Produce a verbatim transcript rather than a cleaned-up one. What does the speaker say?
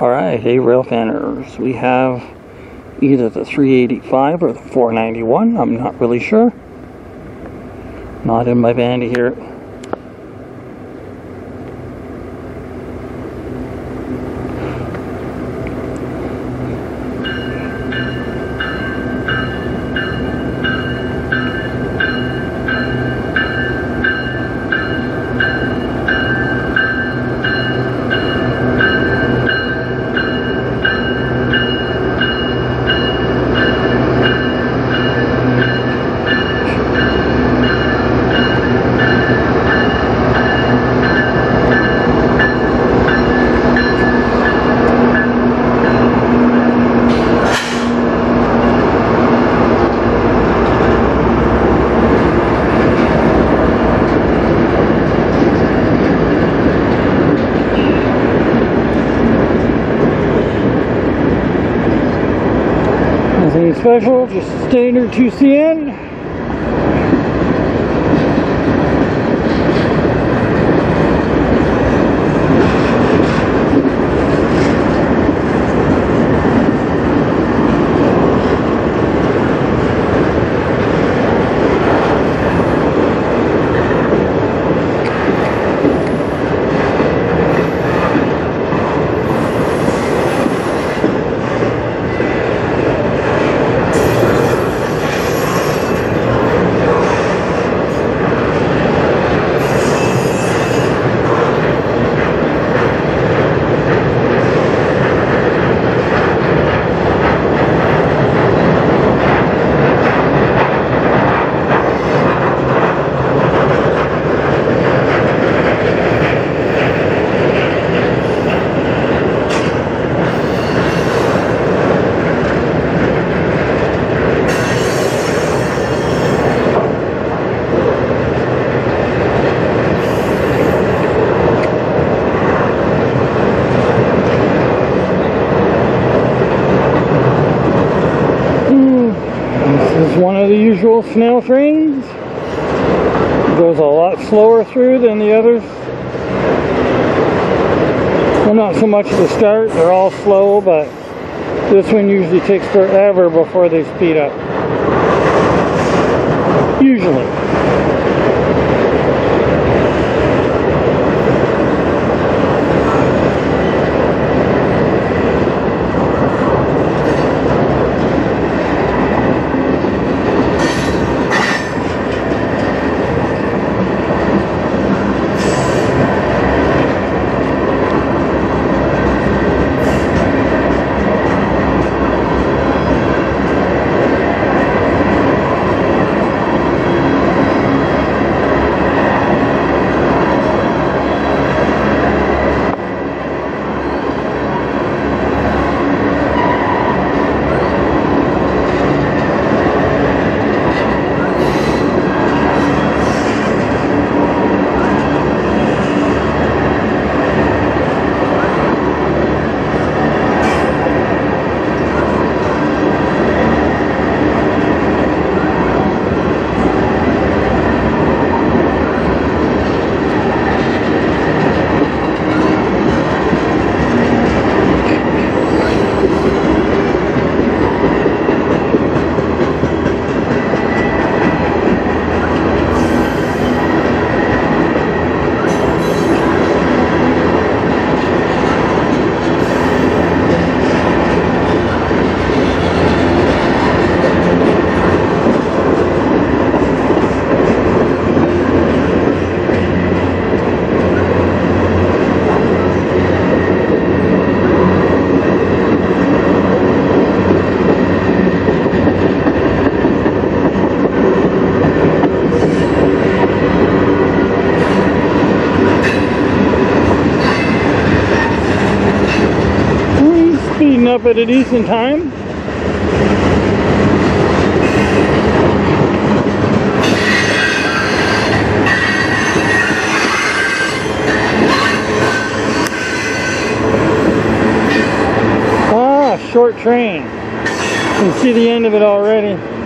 Alright, hey rail fanners, we have either the three eighty-five or the four ninety-one, I'm not really sure. Not in my van to hear it. Special, just standard two C N. Snail trains goes a lot slower through than the others. Well, not so much to start, they're all slow, but this one usually takes forever before they speed up. Usually. Up at a decent time. Ah, short train. You can see the end of it already.